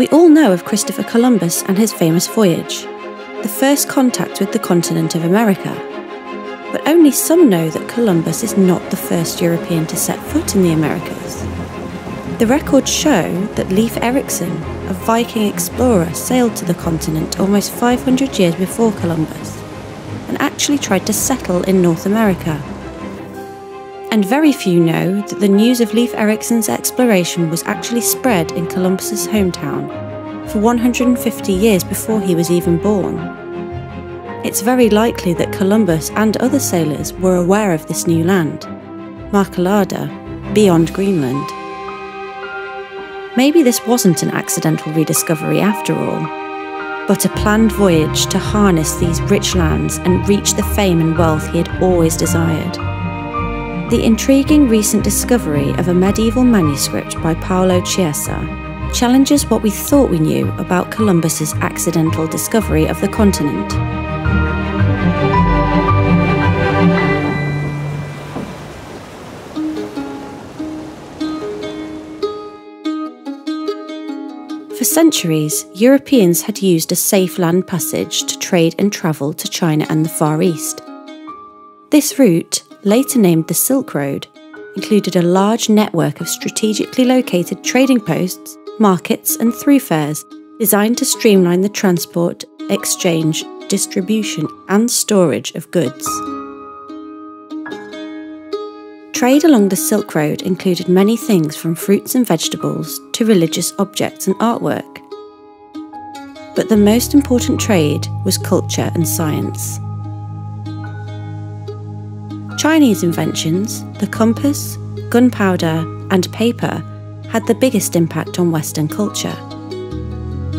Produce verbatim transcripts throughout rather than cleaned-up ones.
We all know of Christopher Columbus and his famous voyage, the first contact with the continent of America. But only some know that Columbus is not the first European to set foot in the Americas. The records show that Leif Erikson, a Viking explorer, sailed to the continent almost five hundred years before Columbus, and actually tried to settle in North America. And very few know that the news of Leif Erikson's exploration was actually spread in Columbus's hometown for one hundred fifty years before he was even born. It's very likely that Columbus and other sailors were aware of this new land, Markalada, beyond Greenland. Maybe this wasn't an accidental rediscovery after all, but a planned voyage to harness these rich lands and reach the fame and wealth he had always desired. The intriguing recent discovery of a medieval manuscript by Paolo Chiesa challenges what we thought we knew about Columbus's accidental discovery of the continent. For centuries, Europeans had used a safe land passage to trade and travel to China and the Far East. This route, later named the Silk Road, included a large network of strategically located trading posts, markets and throughfares designed to streamline the transport, exchange, distribution and storage of goods. Trade along the Silk Road included many things from fruits and vegetables to religious objects and artwork. But the most important trade was culture and science. Chinese inventions, the compass, gunpowder, and paper, had the biggest impact on Western culture.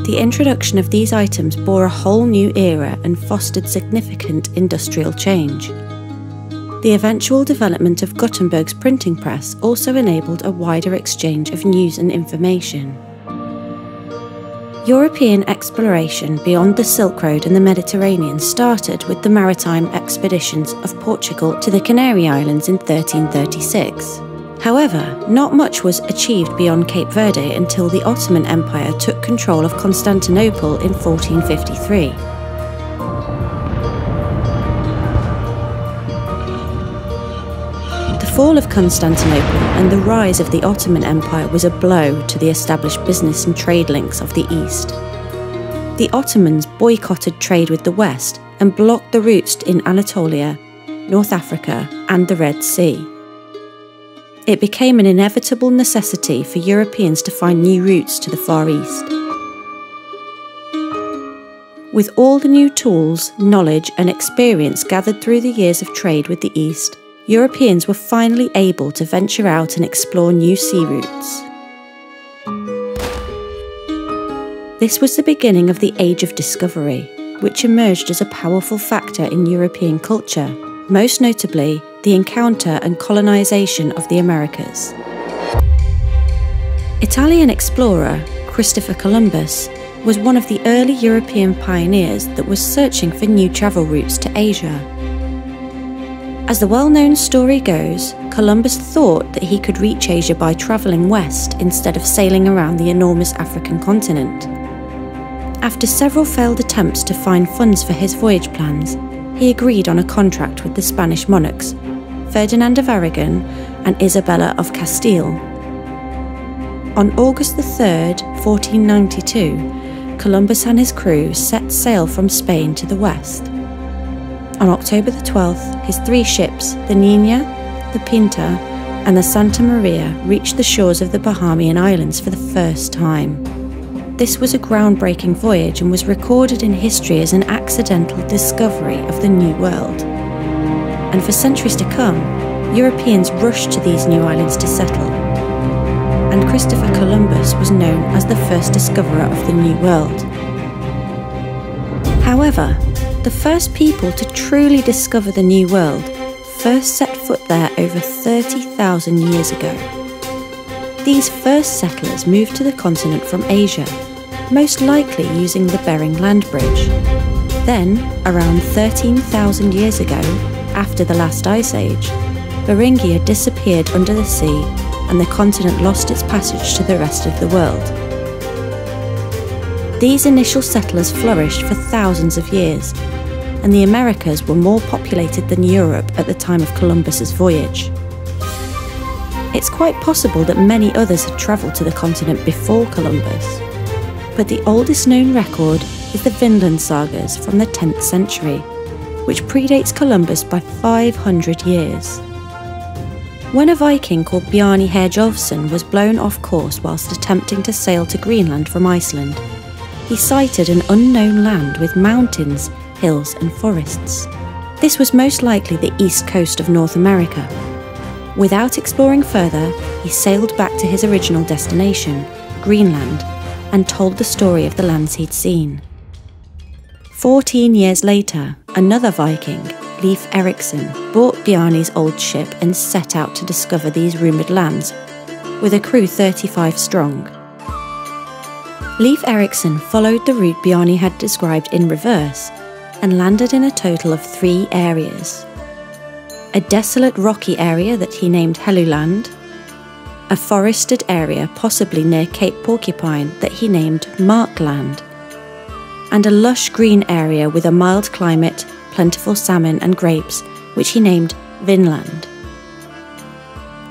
The introduction of these items bore a whole new era and fostered significant industrial change. The eventual development of Gutenberg's printing press also enabled a wider exchange of news and information. European exploration beyond the Silk Road and the Mediterranean started with the maritime expeditions of Portugal to the Canary Islands in thirteen thirty-six. However, not much was achieved beyond Cape Verde until the Ottoman Empire took control of Constantinople in fourteen fifty-three. The fall of Constantinople and the rise of the Ottoman Empire was a blow to the established business and trade links of the East. The Ottomans boycotted trade with the West and blocked the routes in Anatolia, North Africa, and the Red Sea. It became an inevitable necessity for Europeans to find new routes to the Far East. With all the new tools, knowledge, and experience gathered through the years of trade with the East, Europeans were finally able to venture out and explore new sea routes. This was the beginning of the Age of Discovery, which emerged as a powerful factor in European culture, most notably the encounter and colonisation of the Americas. Italian explorer Christopher Columbus was one of the early European pioneers that was searching for new travel routes to Asia. As the well-known story goes, Columbus thought that he could reach Asia by travelling west instead of sailing around the enormous African continent. After several failed attempts to find funds for his voyage plans, he agreed on a contract with the Spanish monarchs, Ferdinand of Aragon and Isabella of Castile. On August the third, fourteen ninety-two, Columbus and his crew set sail from Spain to the west. On October the twelfth, his three ships, the Niña, the Pinta and the Santa Maria, reached the shores of the Bahamian Islands for the first time. This was a groundbreaking voyage and was recorded in history as an accidental discovery of the New World. And for centuries to come, Europeans rushed to these new islands to settle. And Christopher Columbus was known as the first discoverer of the New World. However, the first people to truly discover the New World first set foot there over thirty thousand years ago. These first settlers moved to the continent from Asia, most likely using the Bering Land Bridge. Then, around thirteen thousand years ago, after the last ice age, Beringia disappeared under the sea and the continent lost its passage to the rest of the world. These initial settlers flourished for thousands of years, and the Americas were more populated than Europe at the time of Columbus's voyage. It's quite possible that many others had travelled to the continent before Columbus, but the oldest known record is the Vinland sagas from the tenth century, which predates Columbus by five hundred years. When a Viking called Bjarni Herjólfsson was blown off course whilst attempting to sail to Greenland from Iceland, he sighted an unknown land with mountains, hills and forests. This was most likely the east coast of North America. Without exploring further, he sailed back to his original destination, Greenland, and told the story of the lands he'd seen. Fourteen years later, another Viking, Leif Erikson, bought Bjarni's old ship and set out to discover these rumoured lands, with a crew thirty-five strong. Leif Erikson followed the route Bjarni had described in reverse and landed in a total of three areas. A desolate rocky area that he named Helluland, a forested area possibly near Cape Porcupine that he named Markland, and a lush green area with a mild climate, plentiful salmon and grapes, which he named Vinland.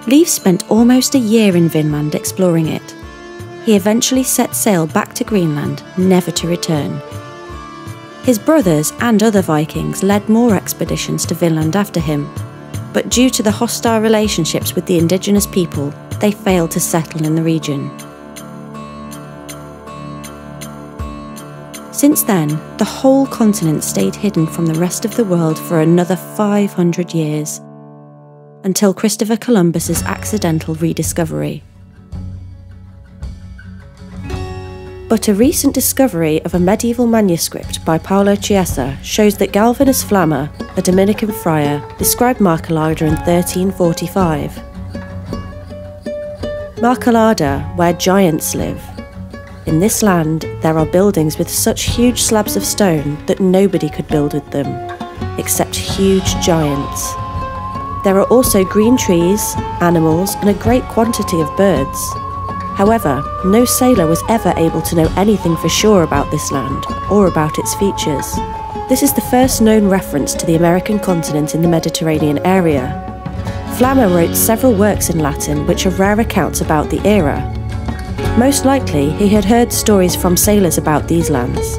Leif spent almost a year in Vinland exploring it. He eventually set sail back to Greenland, never to return. His brothers and other Vikings led more expeditions to Vinland after him, but due to the hostile relationships with the indigenous people, they failed to settle in the region. Since then, the whole continent stayed hidden from the rest of the world for another five hundred years, until Christopher Columbus's accidental rediscovery. But a recent discovery of a medieval manuscript by Paolo Chiesa shows that Galvinus Flamma, a Dominican friar, described Markalada in thirteen forty-five. Markalada, where giants live. In this land, there are buildings with such huge slabs of stone that nobody could build with them, except huge giants. There are also green trees, animals, and a great quantity of birds. However, no sailor was ever able to know anything for sure about this land, or about its features. This is the first known reference to the American continent in the Mediterranean area. Flamma wrote several works in Latin which are rare accounts about the era. Most likely, he had heard stories from sailors about these lands.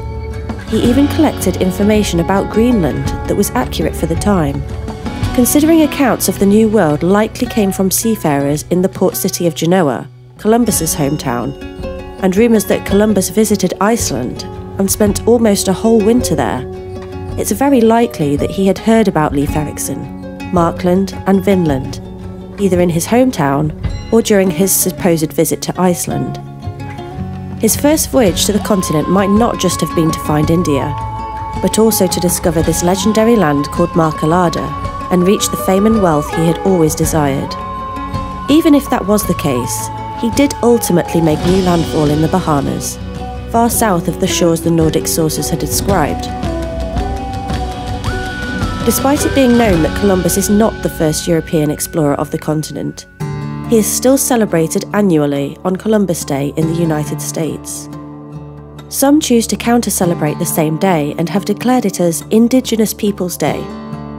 He even collected information about Greenland that was accurate for the time. Considering accounts of the New World likely came from seafarers in the port city of Genoa, Columbus's hometown, and rumours that Columbus visited Iceland and spent almost a whole winter there, it's very likely that he had heard about Leif Erikson, Markland and Vinland, either in his hometown or during his supposed visit to Iceland. His first voyage to the continent might not just have been to find India, but also to discover this legendary land called Markalada and reach the fame and wealth he had always desired. Even if that was the case, he did ultimately make new landfall in the Bahamas, far south of the shores the Nordic sources had described. Despite it being known that Columbus is not the first European explorer of the continent, he is still celebrated annually on Columbus Day in the United States. Some choose to counter-celebrate the same day and have declared it as Indigenous Peoples' Day,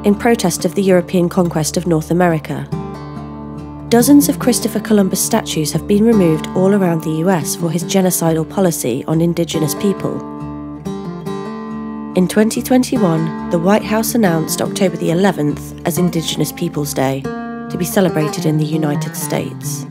in protest of the European conquest of North America. Dozens of Christopher Columbus statues have been removed all around the U S for his genocidal policy on indigenous people. In twenty twenty-one, the White House announced October the eleventh as Indigenous Peoples' Day, to be celebrated in the United States.